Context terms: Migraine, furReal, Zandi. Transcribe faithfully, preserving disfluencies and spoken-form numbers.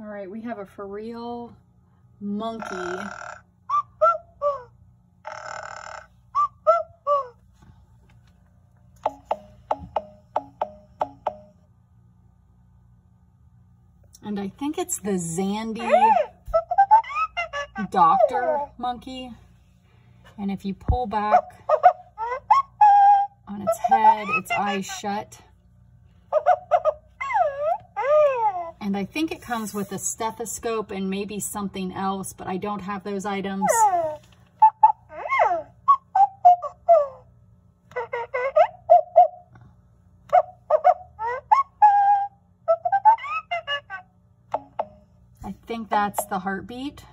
All right, we have a furReal monkey. And I think it's the Zandi doctor monkey. And if you pull back on its head, its eyes shut. And I think it comes with a stethoscope and maybe something else, but I don't have those items. I think that's the heartbeat.